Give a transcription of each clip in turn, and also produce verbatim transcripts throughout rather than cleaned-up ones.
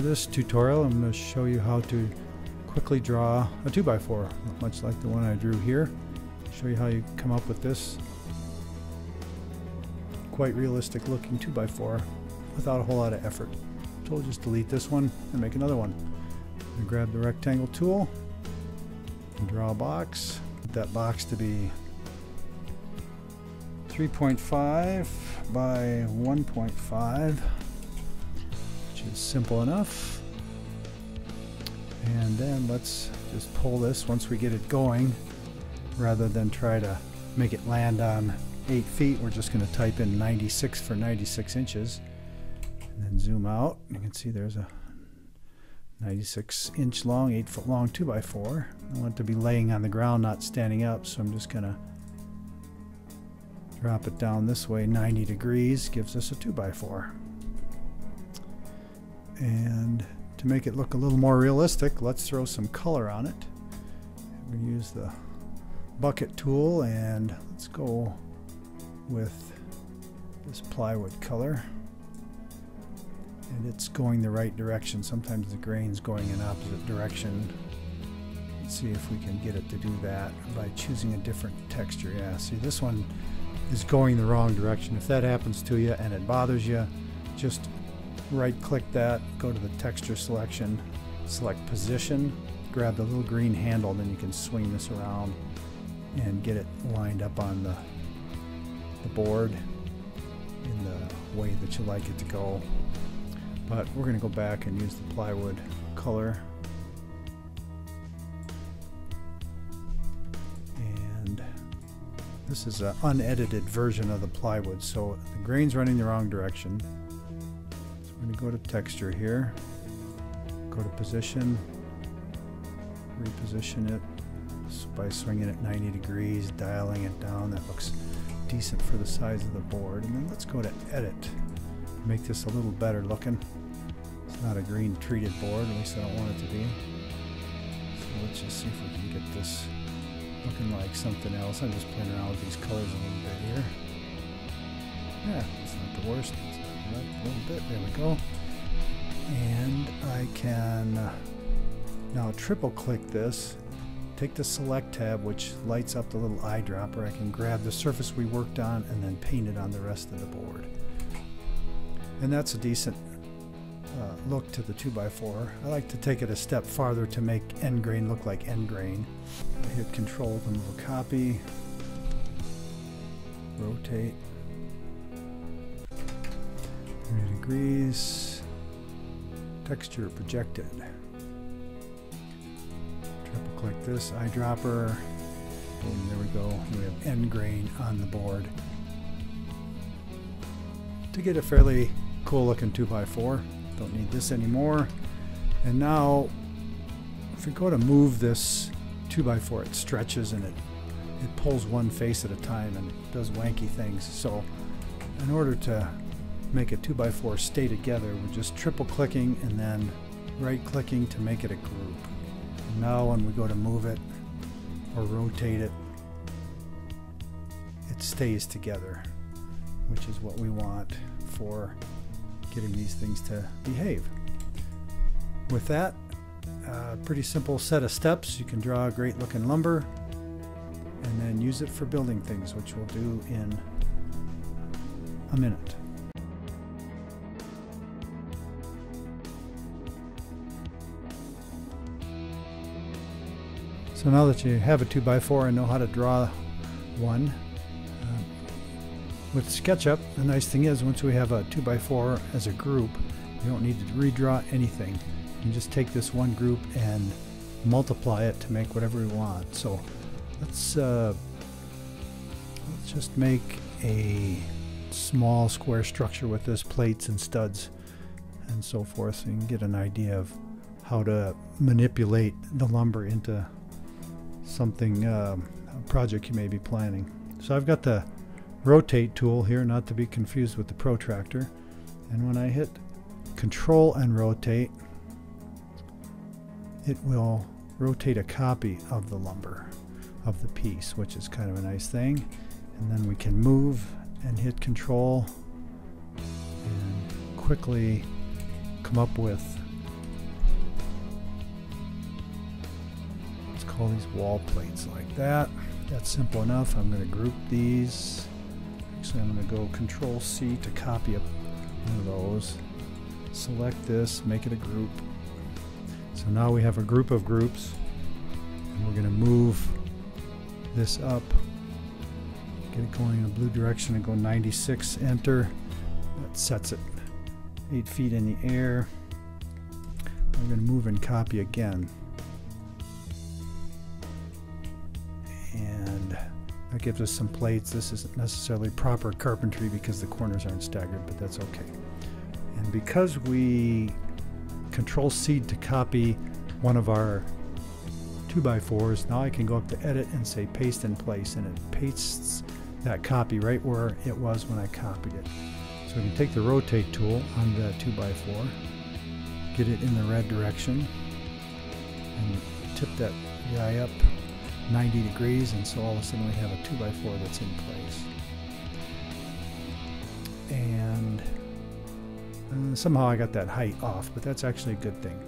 For this tutorial, I'm going to show you how to quickly draw a two by four, much like the one I drew here. Show you how you come up with this quite realistic looking two by four without a whole lot of effort. So we'll just delete this one and make another one. I'm going to grab the rectangle tool and draw a box. Get that box to be three point five by one point five. Is simple enough, and then let's just pull this once we get it going rather than try to make it land on eight feet. We're just going to type in ninety-six for ninety-six inches and then zoom out. You can see there's a ninety-six inch long, eight foot long two by four. I want it to be laying on the ground, not standing up, so I'm just going to drop it down this way. Ninety degrees gives us a two by four. And to make it look a little more realistic, let's throw some color on it. I'm going to use the bucket tool, and let's go with this plywood color. And it's going the right direction. Sometimes the grain's going in opposite direction. Let's see if we can get it to do that by choosing a different texture. Yeah, see, this one is going the wrong direction. If that happens to you and it bothers you, just right click that, go to the texture selection, select position, grab the little green handle, then you can swing this around and get it lined up on the, the board in the way that you like it to go. But we're going to go back and use the plywood color and this is an unedited version of the plywood, so the grain's running the wrong direction. I'm going to go to texture here, go to position, reposition it by swinging it ninety degrees, dialing it down. That looks decent for the size of the board. And then let's go to edit, make this a little better looking. It's not a green treated board, at least I don't want it to be. So let's just see if we can get this looking like something else. I'm just playing around with these colors a little bit here. Yeah, it's not the worst. A little bit, there we go. And I can uh, now triple click this, take the select tab which lights up the little eyedropper. I can grab the surface we worked on and then paint it on the rest of the board. And that's a decent uh, look to the two by four. I like to take it a step farther to make end grain look like end grain. I hit control to move a copy, rotate degrees, texture projected. Triple click this eyedropper. Boom, there we go. We have end grain on the board. To get a fairly cool looking two by four, don't need this anymore. And now, if we go to move this two by four, it stretches and it, it pulls one face at a time and does wanky things. So, in order to make a two by four stay together, we're just triple clicking and then right clicking to make it a group. And now when we go to move it or rotate it, it stays together, which is what we want for getting these things to behave. With that, a pretty simple set of steps. You can draw a great looking lumber and then use it for building things, which we'll do in a minute. So now that you have a two by four and know how to draw one, uh, with SketchUp, the nice thing is once we have a two by four as a group, you don't need to redraw anything. You can just take this one group and multiply it to make whatever we want. So let's, uh, let's just make a small square structure with this, plates and studs and so forth, so you can get an idea of how to manipulate the lumber into something, um, a project you may be planning. So I've got the rotate tool here, not to be confused with the protractor, and when I hit control and rotate, it will rotate a copy of the lumber, of the piece, which is kind of a nice thing. And then we can move and hit control and quickly come up with let's call these wall plates like that. That's simple enough. I'm going to group these. Actually, I'm going to go Control C to copy up one of those. Select this, make it a group. So now we have a group of groups. And we're going to move this up. Get it going in a blue direction and go ninety-six, enter. That sets it eight feet in the air. I'm going to move and copy again. And that gives us some plates. This isn't necessarily proper carpentry because the corners aren't staggered, but that's okay. And because we Control C to copy one of our two by fours, now I can go up to Edit and say Paste in Place, and it pastes that copy right where it was when I copied it. So we can take the Rotate tool on the two by four, get it in the red direction, and tip that guy up ninety degrees, and so all of a sudden we have a two by four that's in place. And uh, somehow I got that height off, but that's actually a good thing,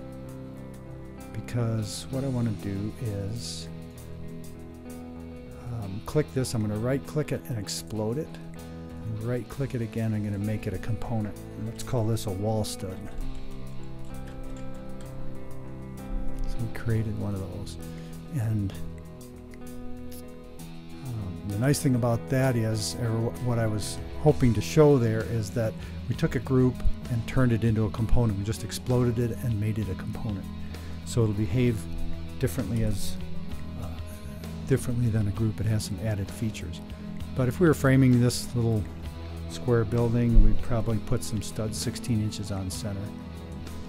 because what I want to do is um, click this. I'm going to right click it and explode it. And right click it again. I'm going to make it a component. And let's call this a wall stud. So we created one of those. And um, the nice thing about that is, or what I was hoping to show there, is that we took a group and turned it into a component. We just exploded it and made it a component. So it'll behave differently as uh, differently than a group. It has some added features. But if we were framing this little square building, we'd probably put some studs sixteen inches on center.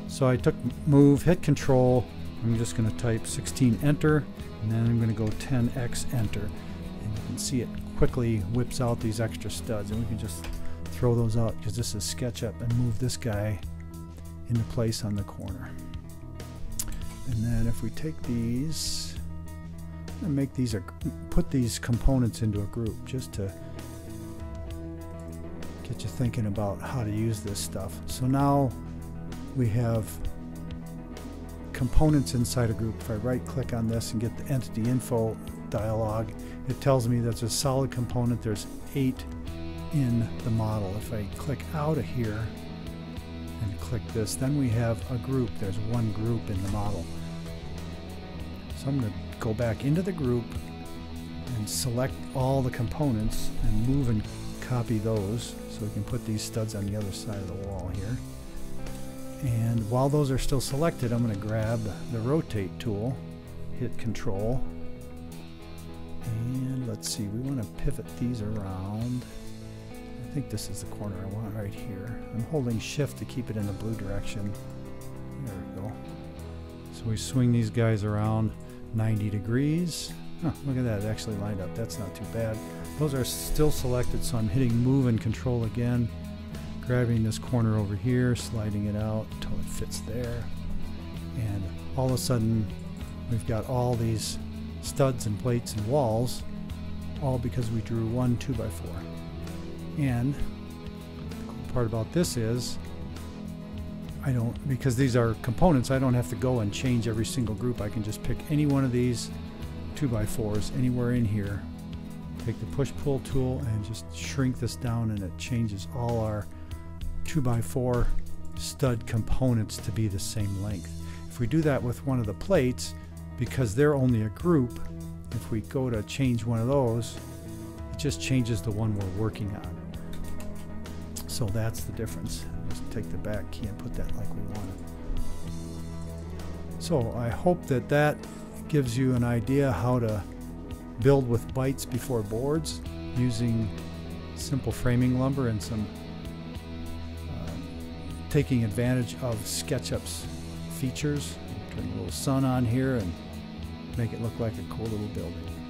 So I took move, hit Control. I'm just going to type sixteen, enter, and then I'm going to go ten X, enter. And you can see it quickly whips out these extra studs, and we can just throw those out because this is SketchUp, and move this guy into place on the corner. And then if we take these and make these a, put these components into a group, just to get you thinking about how to use this stuff. So now we have components inside a group. If I right click on this and get the entity info dialog, it tells me that's a solid component. There's eight in the model. If I click out of here and click this, then we have a group. There's one group in the model. So I'm going to go back into the group and select all the components and move and copy those so we can put these studs on the other side of the wall here. And while those are still selected, I'm going to grab the Rotate tool, hit Control, and let's see, we want to pivot these around. I think this is the corner I want right here. I'm holding Shift to keep it in the blue direction. There we go. So we swing these guys around ninety degrees. Huh, look at that, it actually lined up. That's not too bad. Those are still selected, so I'm hitting Move and Control again, grabbing this corner over here, sliding it out until it fits there. And all of a sudden, we've got all these studs and plates and walls, all because we drew one two by four. And the cool part about this is, I don't, because these are components, I don't have to go and change every single group. I can just pick any one of these two by fours anywhere in here, take the push-pull tool and just shrink this down, and it changes all our two by four stud components to be the same length. If we do that with one of the plates, because they're only a group, if we go to change one of those, it just changes the one we're working on. So that's the difference. Just take the back key and put that like we want it. So I hope that that gives you an idea how to build with bites before boards using simple framing lumber and some uh, taking advantage of SketchUp's features. Turn a little sun on here and make it look like a cool little building.